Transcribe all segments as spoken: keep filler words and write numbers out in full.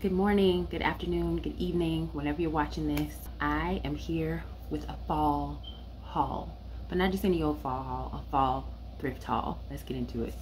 Good morning, good afternoon, good evening, whenever you're watching this. I am here with a fall haul, but not just any old fall haul, a fall thrift haul. Let's get into it.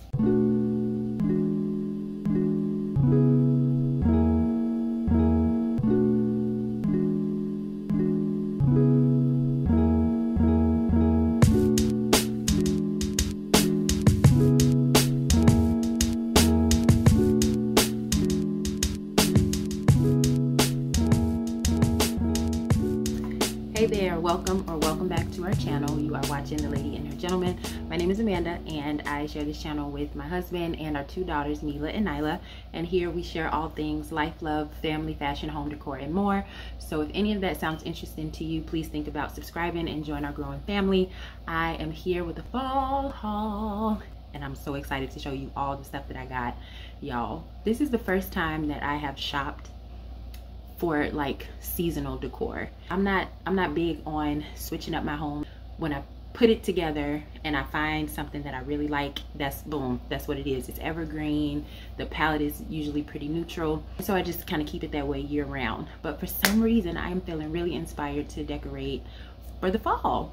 Welcome or welcome back to our channel. You are watching The Lady and Her Gentleman. My name is Amanda and I share this channel with my husband and our two daughters, Neela and Nyla. And here we share all things life, love, family, fashion, home decor, and more. So if any of that sounds interesting to you, please think about subscribing and join our growing family. I am here with a fall haul and I'm so excited to show you all the stuff that I got, y'all. This is the first time that I have shopped for like seasonal decor. I'm not I'm not big on switching up my home. When I put it together and I find something that I really like, that's boom, that's what it is. It's evergreen. The palette is usually pretty neutral. So I just kind of keep it that way year round. But for some reason, I am feeling really inspired to decorate for the fall.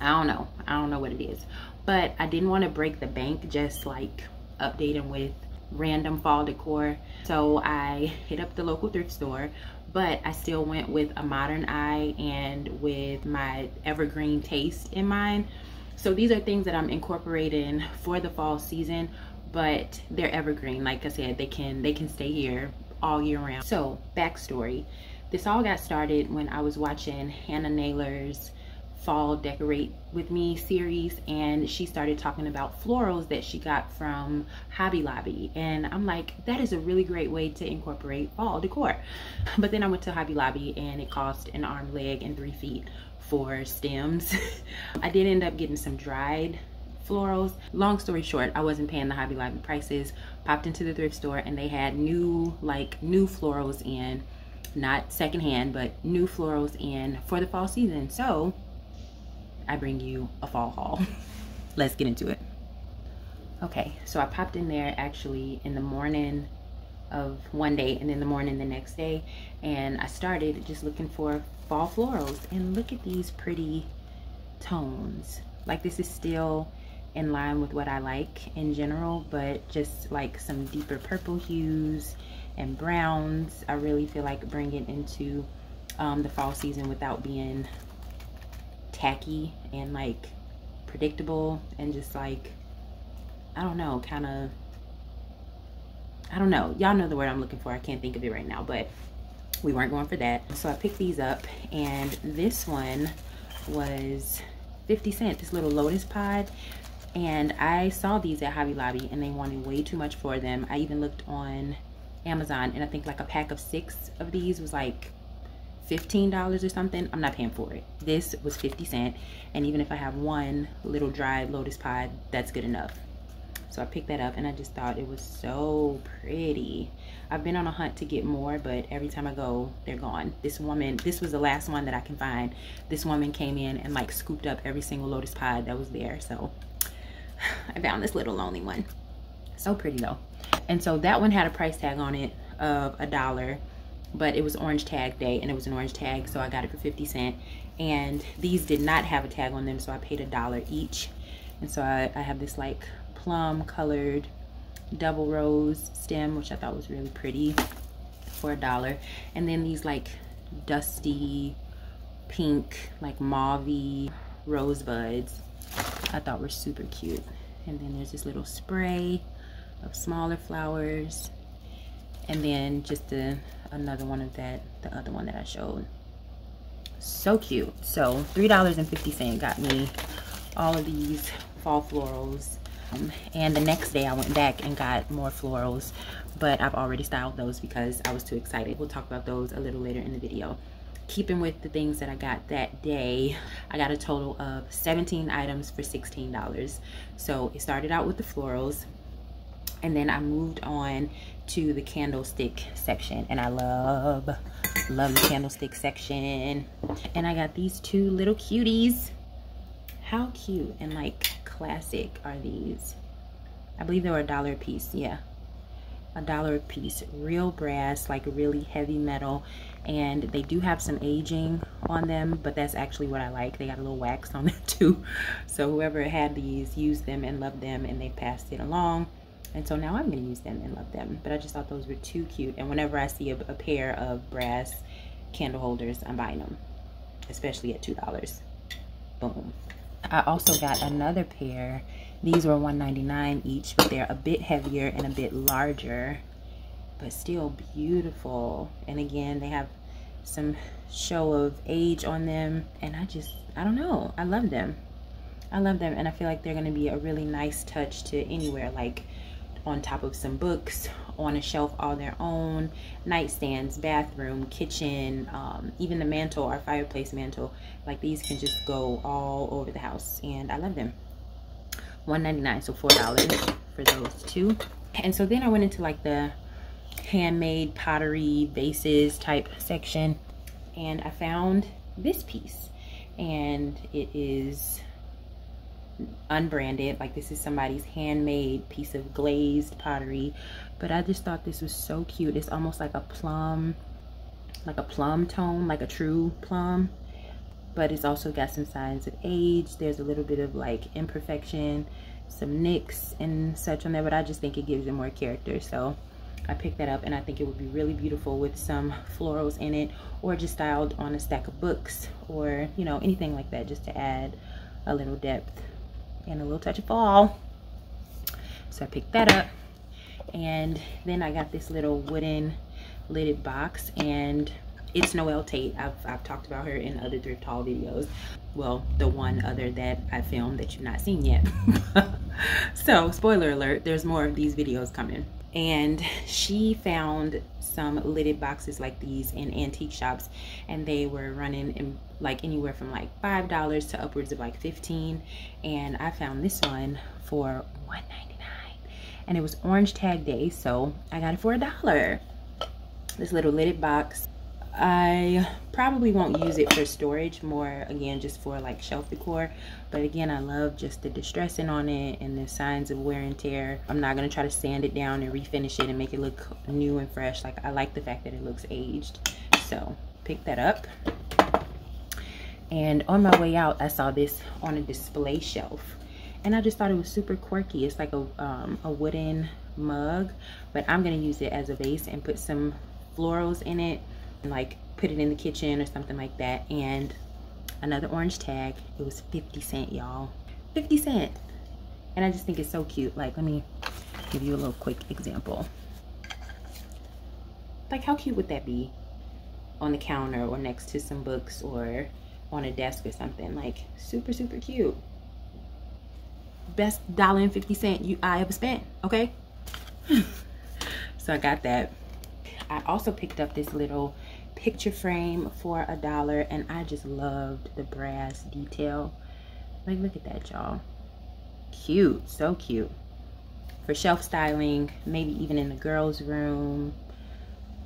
I don't know. I don't know what it is. But I didn't want to break the bank just like updating with random fall decor, so I hit up the local thrift store, but I still went with a modern eye and with my evergreen taste in mind. So these are things that I'm incorporating for the fall season, but they're evergreen. Like I said, they can they can stay here all year round. So backstory, this all got started when I was watching Hannah Naylor's Fall Decorate With Me series, and she started talking about florals that she got from Hobby Lobby, and I'm like, that is a really great way to incorporate fall decor. But then I went to Hobby Lobby and it cost an arm, leg, and three feet for stems. I did end up getting some dried florals. Long story short, I wasn't paying the Hobby Lobby prices, popped into the thrift store and they had new like new florals in, not secondhand, but new florals in for the fall season. So I bring you a fall haul. Let's get into it. Okay, so I popped in there actually in the morning of one day and then the morning the next day, and I started just looking for fall florals, and look at these pretty tones. Like, this is still in line with what I like in general, but just like some deeper purple hues and browns. I really feel like bringing into um, the fall season without being tacky and like predictable, and just like, I don't know, kind of, I don't know, y'all know the word I'm looking for, I can't think of it right now, but we weren't going for that. So I picked these up, and this one was fifty cent, this little Lotus Pod, and I saw these at Hobby Lobby and they wanted way too much for them. I even looked on Amazon and I think like a pack of six of these was like fifteen dollars or something. I'm not paying for it. This was fifty cent, and even if I have one little dried Lotus Pod, that's good enough. So I picked that up and I just thought it was so pretty. I've been on a hunt to get more, but every time I go, they're gone. This woman, this was the last one that I can find. This woman came in and like scooped up every single Lotus Pod that was there. So I found this little lonely one. So pretty though. And so that one had a price tag on it of a dollar, but it was orange tag day and it was an orange tag, so I got it for fifty cent, and these did not have a tag on them, so I paid a dollar each. And so I, I have this like plum colored double rose stem, which I thought was really pretty for a dollar, and then these like dusty pink like mauve rose buds I thought were super cute, and then there's this little spray of smaller flowers, and then just the another one of that, the other one that I showed. So cute. So three dollars and fifty cents got me all of these fall florals. Um, and the next day I went back and got more florals, but I've already styled those because I was too excited. We'll talk about those a little later in the video. Keeping with the things that I got that day, I got a total of seventeen items for sixteen dollars. So it started out with the florals, and then I moved on to the candlestick section, and I love love the candlestick section, and I got these two little cuties. How cute and like classic are these? I believe they were a dollar a piece. Yeah, a dollar a piece, real brass, like really heavy metal, and they do have some aging on them, but that's actually what I like. They got a little wax on them too, so whoever had these used them and loved them, and they passed it along, and so now I'm gonna use them and love them. But I just thought those were too cute, and whenever I see a, a pair of brass candle holders, I'm buying them, especially at two dollars. Boom. I also got another pair. These were one ninety-nine each, but they're a bit heavier and a bit larger, but still beautiful. And again, they have some show of age on them, and I just, I don't know, I love them. I love them, and I feel like they're gonna be a really nice touch to anywhere, like on top of some books, on a shelf all their own, nightstands, bathroom, kitchen, um, even the mantle, our fireplace mantle. Like these can just go all over the house, and I love them. one ninety-nine, so four dollars for those two. And so then I went into like the handmade pottery vases type section, and I found this piece, and it is unbranded. Like this is somebody's handmade piece of glazed pottery, but I just thought this was so cute. It's almost like a plum, like a plum tone, like a true plum, but it's also got some signs of age. There's a little bit of like imperfection, some nicks and such on there, but I just think it gives it more character, so I picked that up, and I think it would be really beautiful with some florals in it, or just styled on a stack of books, or you know, anything like that, just to add a little depth and a little touch of fall. So I picked that up, and then I got this little wooden lidded box, and it's Noel Tate. I've, I've talked about her in other thrift haul videos. Well, the one other that I filmed that you've not seen yet. So spoiler alert, there's more of these videos coming. And she found some lidded boxes like these in antique shops, and they were running in like anywhere from like five dollars to upwards of like fifteen, and I found this one for one ninety-nine, and it was orange tag day, so I got it for a dollar. This little lidded box, I probably won't use it for storage, more again just for like shelf decor, but again I love just the distressing on it and the signs of wear and tear. I'm not going to try to sand it down and refinish it and make it look new and fresh. Like I like the fact that it looks aged, so pick that up. And on my way out I saw this on a display shelf, and I just thought it was super quirky. It's like a, um, a wooden mug, but I'm going to use it as a vase and put some florals in it, like put it in the kitchen or something like that. And another orange tag. It was fifty cent, y'all, fifty cent, and I just think it's so cute. Like let me give you a little quick example. Like how cute would that be on the counter or next to some books or on a desk or something? Like super super cute. Best dollar and fifty cent you I ever spent, okay? So I got that. I also picked up this little picture frame for a dollar, and I just loved the brass detail. Like look at that, y'all. Cute, so cute. For shelf styling, maybe even in the girls' room,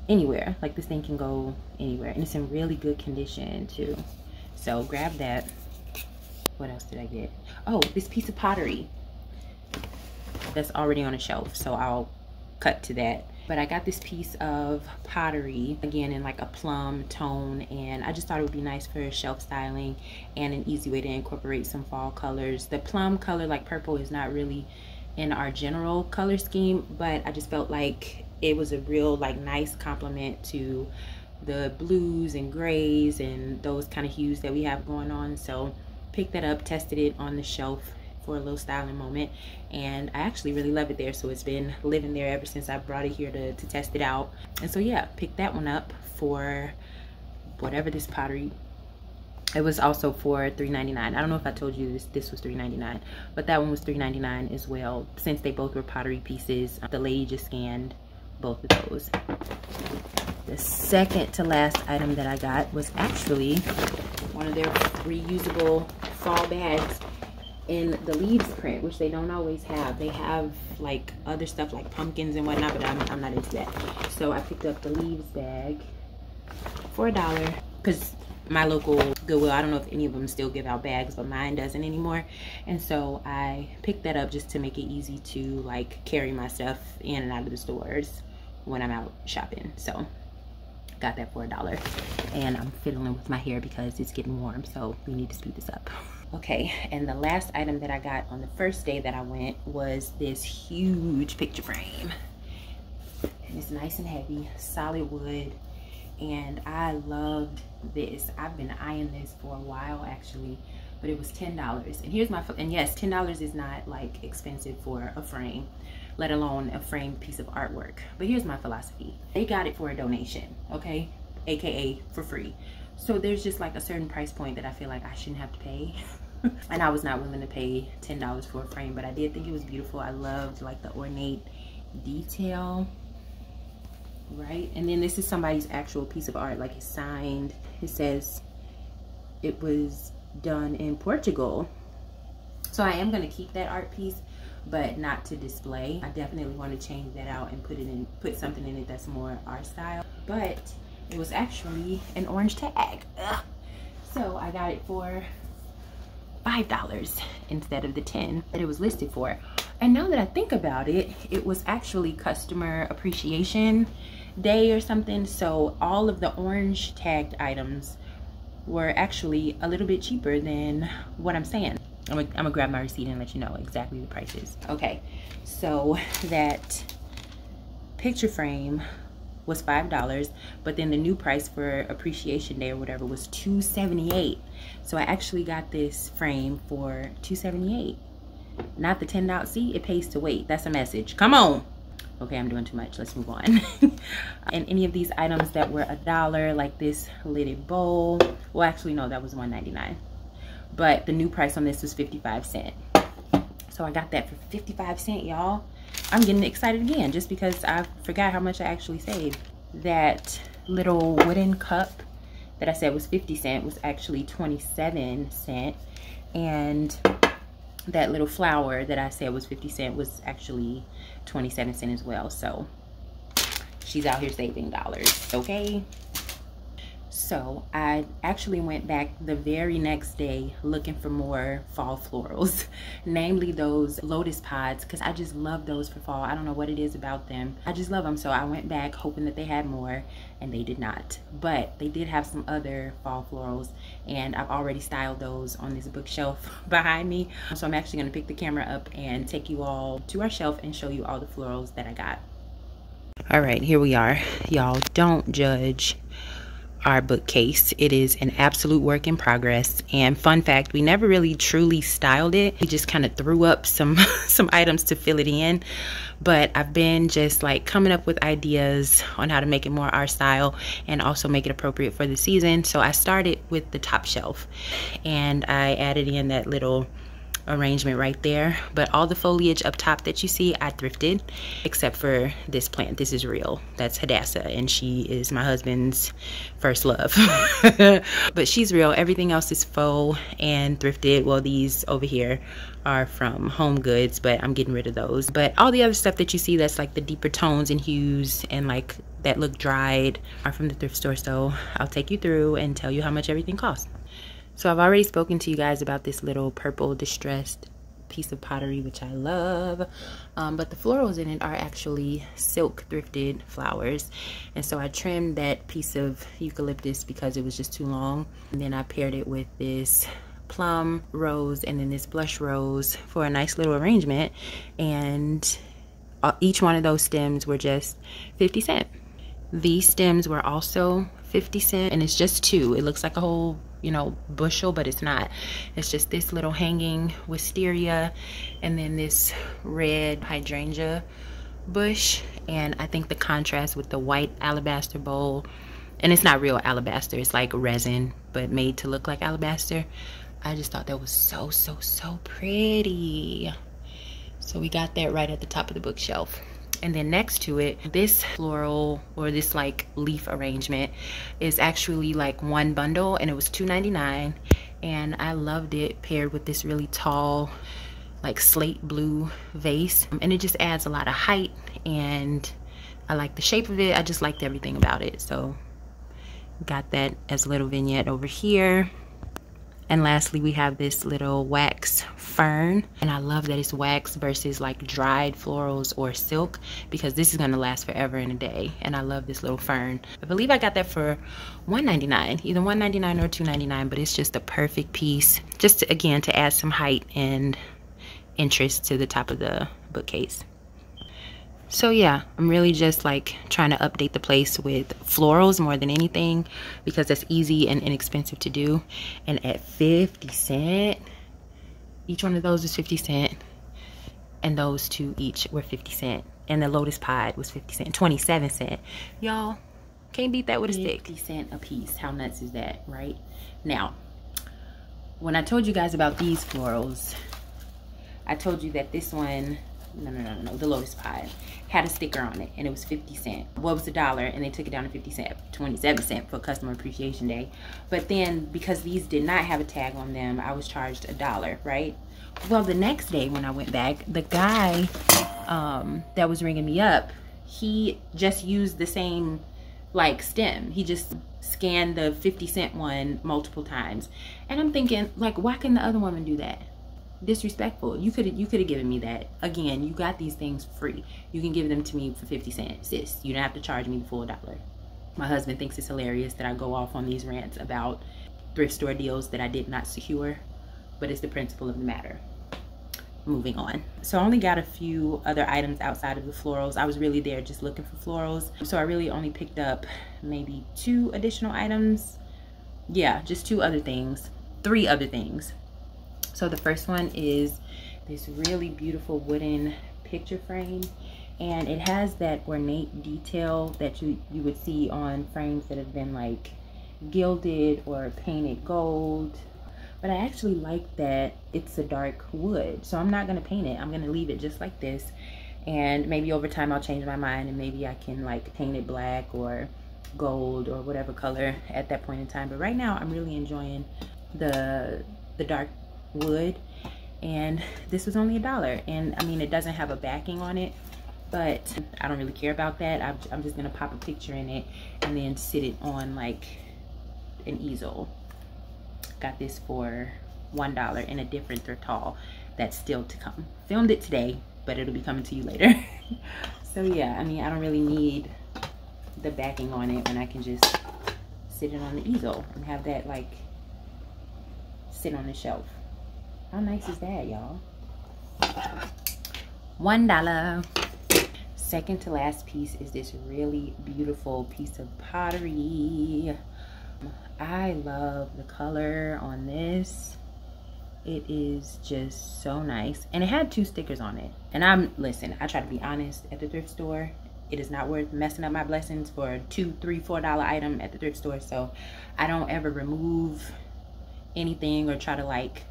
anywhere. Like this thing can go anywhere, and it's in really good condition too. So grab that. What else did I get? Oh, this piece of pottery that's already on a shelf, so I'll cut to that. But I got this piece of pottery, again, in like a plum tone, and I just thought it would be nice for shelf styling and an easy way to incorporate some fall colors. The plum color, like purple, is not really in our general color scheme, but I just felt like it was a real like nice complement to the blues and grays and those kind of hues that we have going on. So picked that up, tested it on the shelf for a little styling moment, and I actually really love it there, so it's been living there ever since I brought it here to, to test it out. And so yeah, picked that one up for whatever this pottery, it was also for three ninety-nine. I don't know if I told you this, this was three ninety-nine, but that one was three ninety-nine as well. Since they both were pottery pieces, the lady just scanned both of those. The second to last item that I got was actually one of their reusable fall bags in the leaves print, which they don't always have. They have like other stuff like pumpkins and whatnot, but I'm, I'm not into that. So I picked up the leaves bag for a dollar because my local Goodwill. I don't know if any of them still give out bags, but mine doesn't anymore. And so I picked that up just to make it easy to like carry my stuff in and out of the stores when I'm out shopping. So got that for a dollar. And I'm fiddling with my hair because it's getting warm, so we need to speed this up. Okay, and the last item that I got on the first day that I went was this huge picture frame. And it's nice and heavy, solid wood. And I loved this. I've been eyeing this for a while actually, but it was ten dollars. And here's my, and yes, ten dollars is not like expensive for a frame, let alone a framed piece of artwork. But here's my philosophy. They got it for a donation, okay? A K A for free. So there's just like a certain price point that I feel like I shouldn't have to pay. And I was not willing to pay ten dollars for a frame, but I did think it was beautiful. I loved like the ornate detail. Right, and then this is somebody's actual piece of art, like it's signed. It says it was done in Portugal. So I am going to keep that art piece, but not to display. I definitely want to change that out and put it in, put something in it that's more our style. But it was actually an orange tag. Ugh. So I got it for five dollars instead of the ten that it was listed for. And now that I think about it, it was actually Customer Appreciation Day or something. So all of the orange tagged items were actually a little bit cheaper than what I'm saying. I'm gonna, I'm gonna grab my receipt and let you know exactly the prices. Okay, so that picture frame was five dollars, but then the new price for Appreciation Day or whatever was two seventy-eight. So I actually got this frame for two seventy-eight. Not the ten dollars. See, it pays to wait. That's a message. Come on. Okay, I'm doing too much. Let's move on. And any of these items that were a dollar, like this lidded bowl. Well, actually, no, that was one ninety-nine. But the new price on this was fifty-five cents. So I got that for fifty-five cents, y'all. I'm getting excited again just because I forgot how much I actually saved. That little wooden cup that I said was fifty cents was actually twenty-seven cents. And that little flower that I said was fifty cent was actually twenty-seven cent as well. So she's out here saving dollars, okay? So I actually went back the very next day looking for more fall florals, namely those Lotus Pods, because I just love those for fall. I don't know what it is about them. I just love them. So I went back hoping that they had more, and they did not. But they did have some other fall florals, and I've already styled those on this bookshelf behind me. So I'm actually going to pick the camera up and take you all to our shelf and show you all the florals that I got. All right, here we are. Y'all, don't judge our bookcase. It is an absolute work in progress, and fun fact, we never really truly styled it. We just kind of threw up some some items to fill it in, but I've been just like coming up with ideas on how to make it more our style and also make it appropriate for the season. So I started with the top shelf, and I added in that little arrangement right there, but all the foliage up top that you see I thrifted, except for this plant. This is real. That's Hadassah, and she is my husband's first love. But she's real. Everything else is faux and thrifted. Well, these over here are from Home Goods, but I'm getting rid of those. But all the other stuff that you see that's like the deeper tones and hues and like that look dried are from the thrift store. So I'll take you through and tell you how much everything costs. So I've already spoken to you guys about this little purple distressed piece of pottery, which I love, um, but the florals in it are actually silk thrifted flowers. And so I trimmed that piece of eucalyptus because it was just too long. And then I paired it with this plum rose and then this blush rose for a nice little arrangement. And each one of those stems were just fifty cents. These stems were also fifty cents, and it's just two. It looks like a whole, you know, bushel, but it's not. It's just this little hanging wisteria and then this red hydrangea bush, and I think the contrast with the white alabaster bowl, and it's not real alabaster, it's like resin but made to look like alabaster. I just thought that was so so so pretty. So we got that right at the top of the bookshelf. And then next to it, this floral or this like leaf arrangement is actually like one bundle, and it was two ninety-nine, and I loved it paired with this really tall like slate blue vase, and it just adds a lot of height, and I like the shape of it. I just liked everything about it. So Got that as a little vignette over here. And lastly, we have this little wax fern, and I love that it's wax versus like dried florals or silk, because this is going to last forever in a day. And I love this little fern. I believe I got that for one ninety-nine, either one ninety-nine or two ninety-nine, but it's just the perfect piece, just to, again, to add some height and interest to the top of the bookcase. So yeah, I'm really just like trying to update the place with florals more than anything, because that's easy and inexpensive to do. And at fifty cent, each one of those was fifty cent, and those two each were fifty cent, and the Lotus Pod was fifty cent, twenty-seven cent. Y'all can't beat that with a stick. fifty cent a piece. How nuts is that, right? Now, when I told you guys about these florals, I told you that this one, no, no, no, no, the Lotus Pod had a sticker on it, and it was fifty cent. Well, it was a dollar, and they took it down to fifty cent, twenty-seven cent for Customer Appreciation Day. But then, because these did not have a tag on them, I was charged a dollar, right? Well, the next day when I went back, the guy um, that was ringing me up, he just used the same, like, stem. He just scanned the fifty cent one multiple times. And I'm thinking, like, why couldn't the other woman do that? Disrespectful. You could you could have given me that. Again, you got these things free. You can give them to me for fifty cents, sis. You don't have to charge me the full dollar. My husband thinks it's hilarious that I go off on these rants about thrift store deals that I did not secure, but it's the principle of the matter. Moving on. So I only got a few other items outside of the florals. I was really there just looking for florals. So I really only picked up maybe two additional items. Yeah, just two other things. Three other things. So the first one is this really beautiful wooden picture frame, and it has that ornate detail that you, you would see on frames that have been like gilded or painted gold. But I actually like that it's a dark wood, so I'm not gonna paint it. I'm gonna leave it just like this, and maybe over time I'll change my mind and maybe I can like paint it black or gold or whatever color at that point in time. But right now I'm really enjoying the, the dark wood, and this was only a dollar. And I mean, it doesn't have a backing on it, but I don't really care about that. I'm, I'm just gonna pop a picture in it and then sit it on like an easel. Got this for one dollar in a different thrift haul that's still to come. Filmed it today, but it'll be coming to you later. So yeah, I mean, I don't really need the backing on it when I can just sit it on the easel and have that like sit on the shelf. How nice is that, y'all? One dollar. Second to last piece is this really beautiful piece of pottery. I love the color on this. It is just so nice. And it had two stickers on it. And I'm, listen, I try to be honest at the thrift store. It is not worth messing up my blessings for a two, three, four dollar item at the thrift store. So I don't ever remove anything or try to like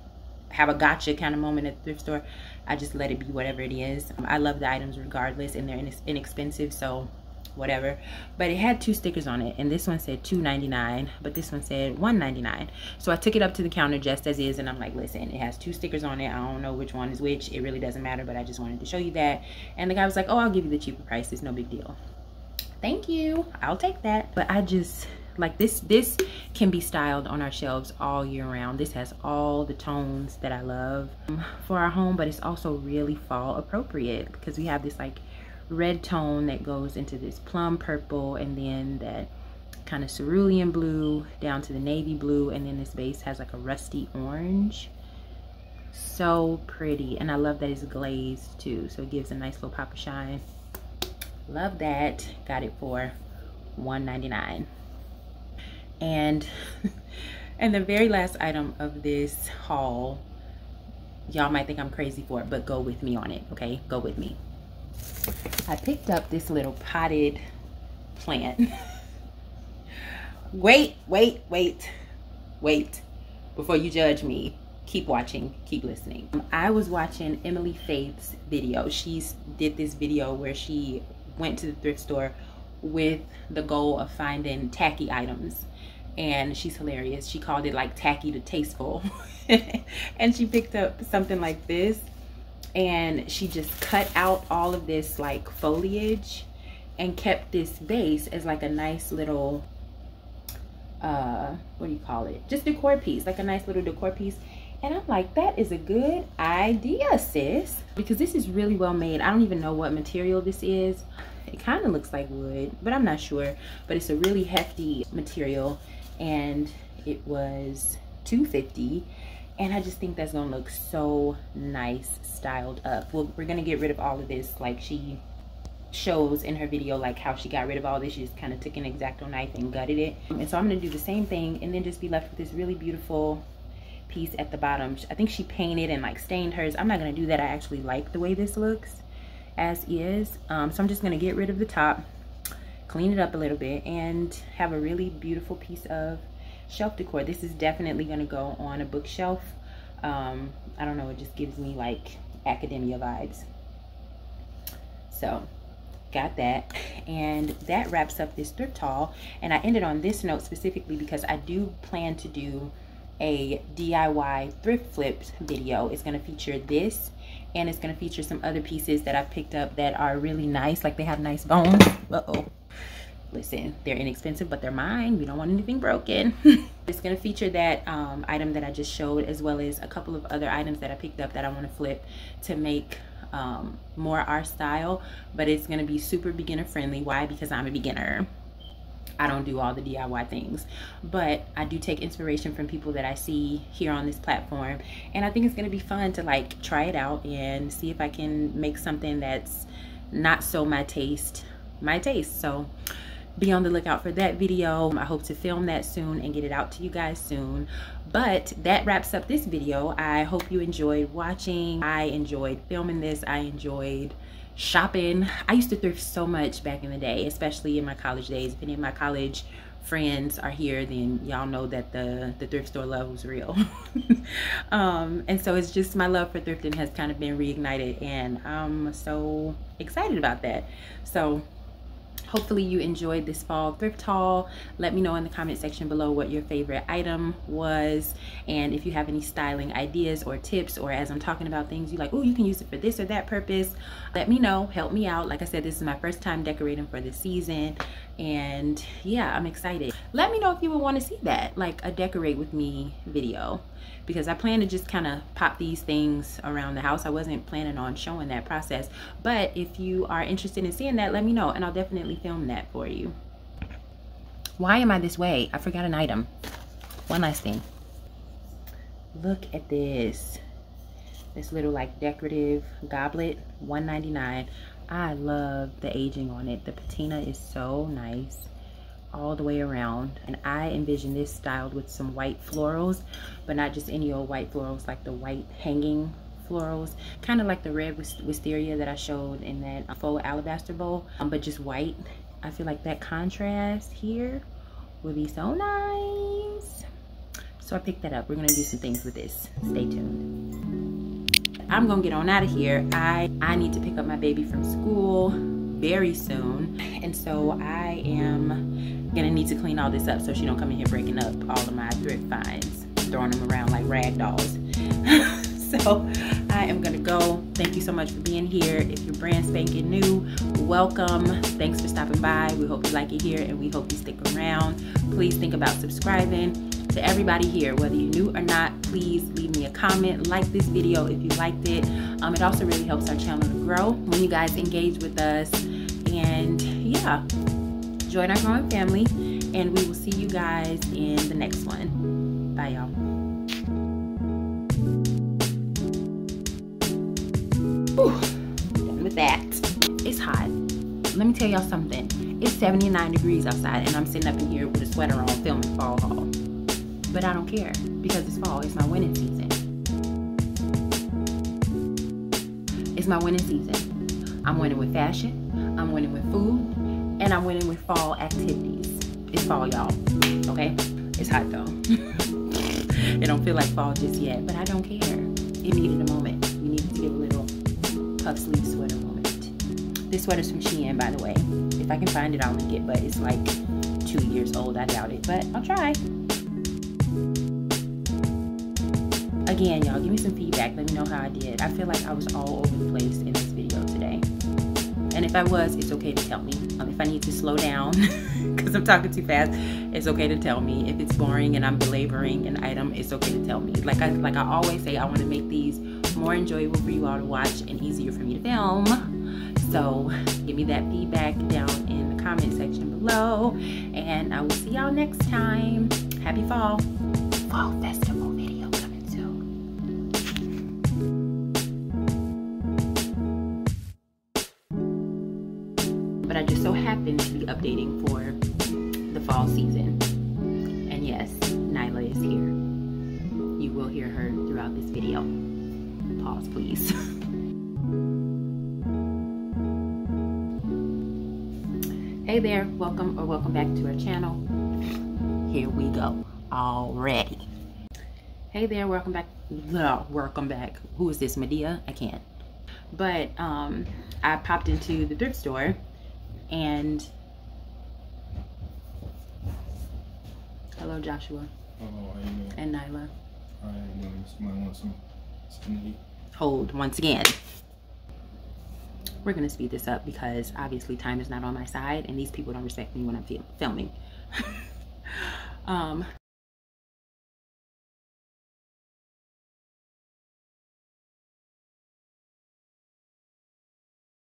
have a gotcha kind of moment at the thrift store. I just let it be whatever it is. Um, I love the items regardless, and they're in inexpensive, so whatever. But it had two stickers on it, and this one said two ninety-nine, but this one said one ninety-nine. So I took it up to the counter just as is, and I'm like, listen, it has two stickers on it. I don't know which one is which. It really doesn't matter, but I just wanted to show you that. And the guy was like, oh, I'll give you the cheaper price. It's no big deal. Thank you. I'll take that. But I just... like this this can be styled on our shelves all year round. This has all the tones that I love for our home, but it's also really fall appropriate because we have this like red tone that goes into this plum purple, and then that kind of cerulean blue down to the navy blue, and then this base has like a rusty orange. So pretty. And I love that it's glazed too, so it gives a nice little pop of shine. Love that. Got it for one ninety-nine. And and the very last item of this haul, y'all might think I'm crazy for it, but go with me on it, okay? Go with me. I picked up this little potted plant. Wait, wait, wait, wait. Before you judge me, keep watching, keep listening. I was watching Emily Faith's video. She did this video where she went to the thrift store with the goal of finding tacky items, and she's hilarious. She called it like tacky to tasteful. And she picked up something like this, and she just cut out all of this like foliage and kept this base as like a nice little uh what do you call it, just decor piece, like a nice little decor piece. And I'm like, that is a good idea, sis, because this is really well made. I don't even know what material this is. It kind of looks like wood, but I'm not sure. But it's a really hefty material, and it was two fifty. And I just think that's gonna look so nice styled up. Well, we're gonna get rid of all of this, like she shows in her video, like how she got rid of all this. She just kind of took an X-Acto knife and gutted it. And so I'm gonna do the same thing and then just be left with this really beautiful piece at the bottom. I think she painted and like stained hers. I'm not gonna do that. I actually like the way this looks as is. Um, so I'm just gonna get rid of the top, clean it up a little bit, and have a really beautiful piece of shelf decor. This is definitely gonna go on a bookshelf. Um, I don't know, it just gives me like academia vibes. So got that, and that wraps up this thrift haul. And I ended on this note specifically because I do plan to do a D I Y thrift flip video. It's gonna feature this, and it's gonna feature some other pieces that I've picked up that are really nice, like they have nice bones. Uh-oh. Listen, they're inexpensive, but they're mine. We don't want anything broken. It's gonna feature that um, item that I just showed, as well as a couple of other items that I picked up that I wanna flip to make um, more our style, but it's gonna be super beginner friendly. Why? Because I'm a beginner. I don't do all the D I Y things, but I do take inspiration from people that I see here on this platform. And I think it's gonna be fun to like try it out and see if I can make something that's not so my taste, my taste. So be on the lookout for that video. I hope to film that soon and get it out to you guys soon. But that wraps up this video. I hope you enjoyed watching. I enjoyed filming this. I enjoyed shopping. I used to thrift so much back in the day, especially in my college days. If any of my college friends are here, then y'all know that the the thrift store love was real. um and so it's just my love for thrifting has kind of been reignited, and I'm so excited about that. So hopefully you enjoyed this fall thrift haul. Let me know in the comment section below what your favorite item was, and if you have any styling ideas or tips, or as I'm talking about things you like, oh, you can use it for this or that purpose. Let me know, help me out. Like I said, this is my first time decorating for the season, and yeah, I'm excited. Let me know if you would want to see that, like a decorate with me video, because I plan to just kind of pop these things around the house. I wasn't planning on showing that process, but if you are interested in seeing that, let me know and I'll definitely film that for you. Why am I this way? I forgot an item. One last thing. Look at this. This little like decorative goblet, one ninety-nine. I love the aging on it. The patina is so nice all the way around, and I envision this styled with some white florals, but not just any old white florals, like the white hanging florals, kind of like the red wisteria that I showed in that faux alabaster bowl, um, but just white. I feel like that contrast here will be so nice, so I picked that up. We're gonna do some things with this. Stay tuned. I'm gonna get on out of here. I I need to pick up my baby from school very soon, and so I am gonna need to clean all this up so she don't come in here breaking up all of my thrift finds, throwing them around like rag dolls. So I am gonna go. Thank you so much for being here. If you're brand spanking new, welcome. Thanks for stopping by. We hope you like it here, and we hope you stick around. Please think about subscribing. To everybody here, whether you're new or not, please leave me a comment. Like this video if you liked it. Um, it also really helps our channel to grow when you guys engage with us. And yeah, join our growing family, and we will see you guys in the next one. Bye, y'all. Done with that. It's hot. Let me tell y'all something. It's seventy-nine degrees outside, and I'm sitting up in here with a sweater on filming fall haul. But I don't care, because it's fall, it's my winning season. It's my winning season. I'm winning with fashion, I'm winning with food, and I'm winning with fall activities. It's fall, y'all, okay? It's hot though. It don't feel like fall just yet, but I don't care. It needed a moment. You needed to get a little puff sleeve sweater moment. This sweater's from Shein, by the way. If I can find it, I'll link it, but it's like two years old, I doubt it, but I'll try. Again, y'all, give me some feedback. Let me know how I did. I feel like I was all over the place in this video today. And if I was, it's okay to tell me. Um, if I need to slow down because I'm talking too fast, it's okay to tell me. If it's boring and I'm belaboring an item, it's okay to tell me. Like I, like I always say, I want to make these more enjoyable for you all to watch and easier for me to film. So give me that feedback down in the comment section below. And I will see y'all next time. Happy fall. Fall festival video. But I just so happen to be updating for the fall season. And yes, Nyla is here. You will hear her throughout this video. Pause, please. Hey there, welcome or welcome back to our channel. Here we go already. Hey there, welcome back. No, welcome back. Who is this, Medea? I can't. But um, I popped into the thrift store. And hello, Joshua. Hello, and Nyla. All right, some, some Hold once again. We're gonna speed this up because obviously time is not on my side, and these people don't respect me when I'm fil filming. um.